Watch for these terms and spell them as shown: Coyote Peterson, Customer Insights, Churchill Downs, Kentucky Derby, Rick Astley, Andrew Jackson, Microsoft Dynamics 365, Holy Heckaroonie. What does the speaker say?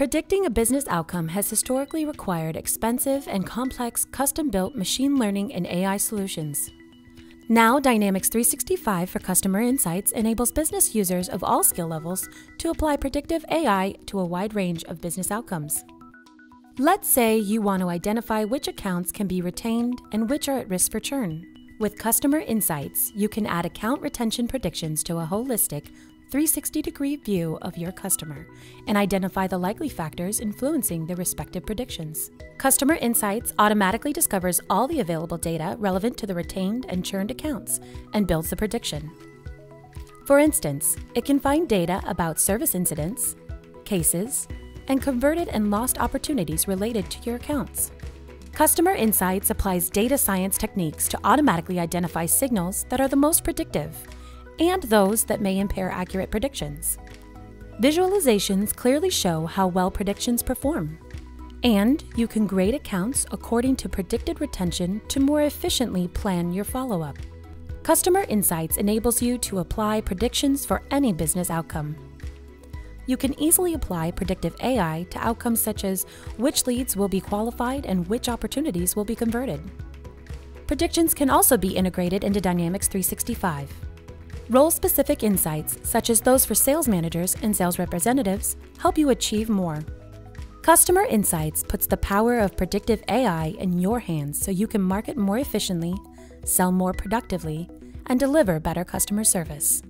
Predicting a business outcome has historically required expensive and complex custom-built machine learning and AI solutions. Now, Dynamics 365 for Customer Insights enables business users of all skill levels to apply predictive AI to a wide range of business outcomes. Let's say you want to identify which accounts can be retained and which are at risk for churn. With Customer Insights, you can add account retention predictions to a holistic, 360-degree view of your customer and identify the likely factors influencing their respective predictions. Customer Insights automatically discovers all the available data relevant to the retained and churned accounts and builds the prediction. For instance, it can find data about service incidents, cases, and converted and lost opportunities related to your accounts. Customer Insights applies data science techniques to automatically identify signals that are the most predictive and those that may impair accurate predictions. Visualizations clearly show how well predictions perform, and you can grade accounts according to predicted retention to more efficiently plan your follow-up. Customer Insights enables you to apply predictions for any business outcome. You can easily apply predictive AI to outcomes such as which leads will be qualified and which opportunities will be converted. Predictions can also be integrated into Dynamics 365. Role-specific insights, such as those for sales managers and sales representatives, help you achieve more. Customer Insights puts the power of predictive AI in your hands so you can market more efficiently, sell more productively, and deliver better customer service.